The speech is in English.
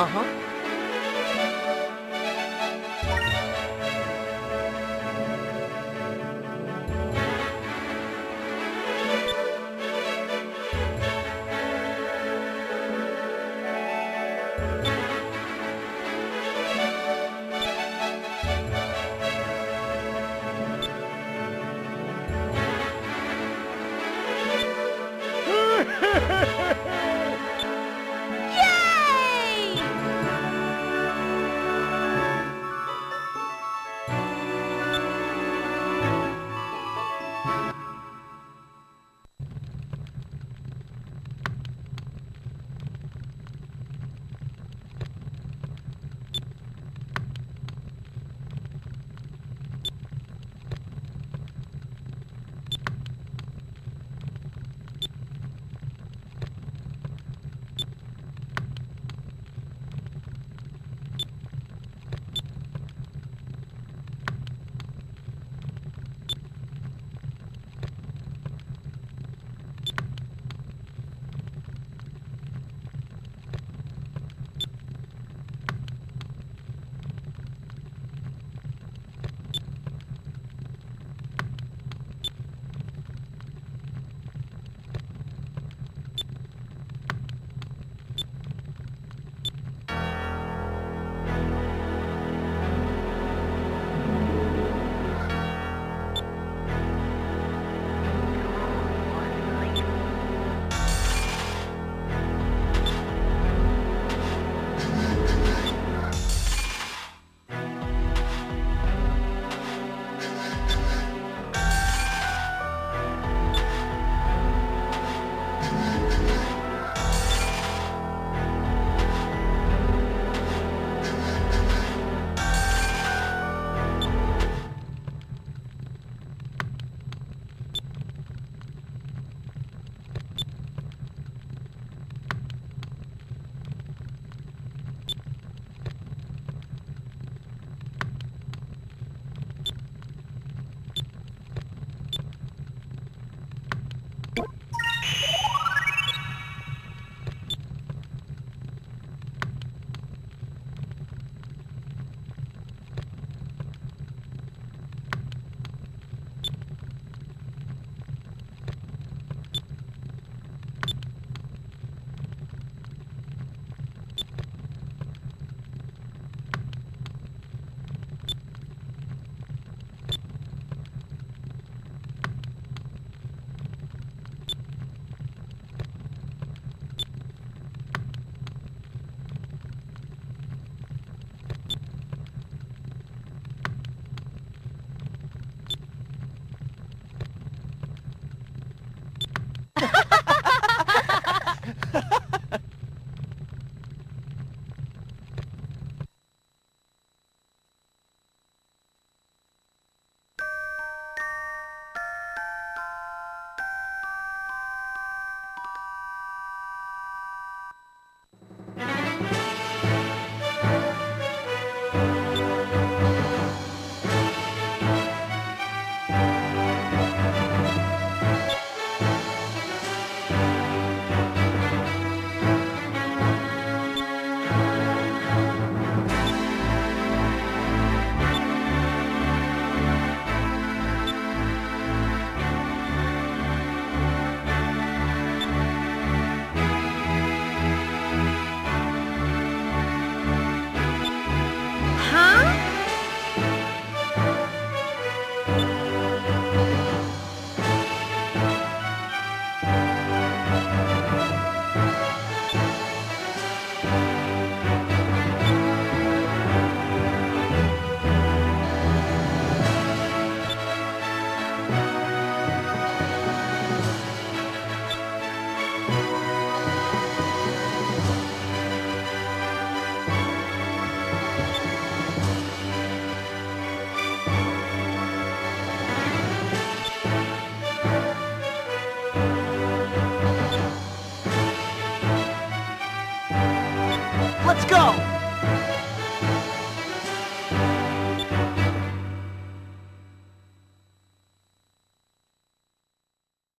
Uh-huh.